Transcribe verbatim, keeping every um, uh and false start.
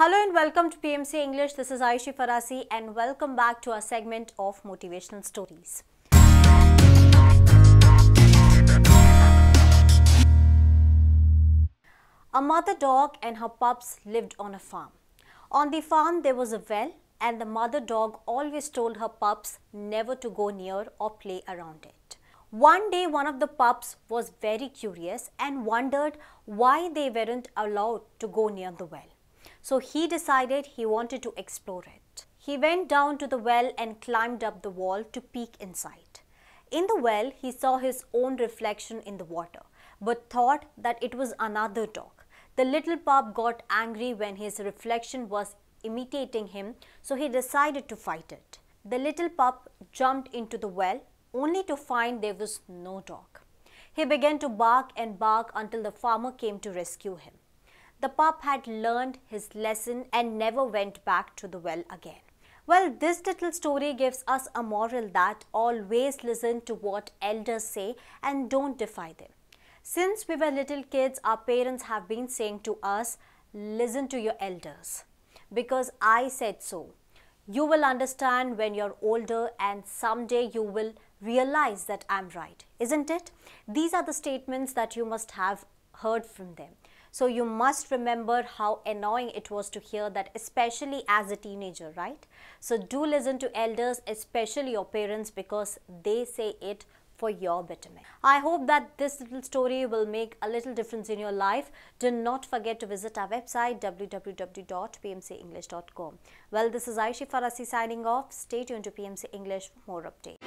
Hello and welcome to P M C English. This is Ayushi Pharasi and welcome back to our segment of motivational stories. A mother dog and her pups lived on a farm. On the farm there was a well and the mother dog always told her pups never to go near or play around it. One day one of the pups was very curious and wondered why they weren't allowed to go near the well. So he decided he wanted to explore it. He went down to the well and climbed up the wall to peek inside. In the well, he saw his own reflection in the water, but thought that it was another dog. The little pup got angry when his reflection was imitating him, so he decided to fight it. The little pup jumped into the well, only to find there was no dog. He began to bark and bark until the farmer came to rescue him. The pup had learned his lesson and never went back to the well again. Well, this little story gives us a moral that always listen to what elders say and don't defy them. Since we were little kids, our parents have been saying to us, listen to your elders. Because I said so. You will understand when you're older and someday you will realize that I'm right, isn't it? These are the statements that you must have heard from them. So you must remember how annoying it was to hear that, especially as a teenager, right? So do listen to elders, especially your parents, because they say it for your betterment. I hope that this little story will make a little difference in your life. Do not forget to visit our website w w w dot p m c english dot com. Well, this is Ayushi Pharasi signing off. Stay tuned to P M C English for more updates.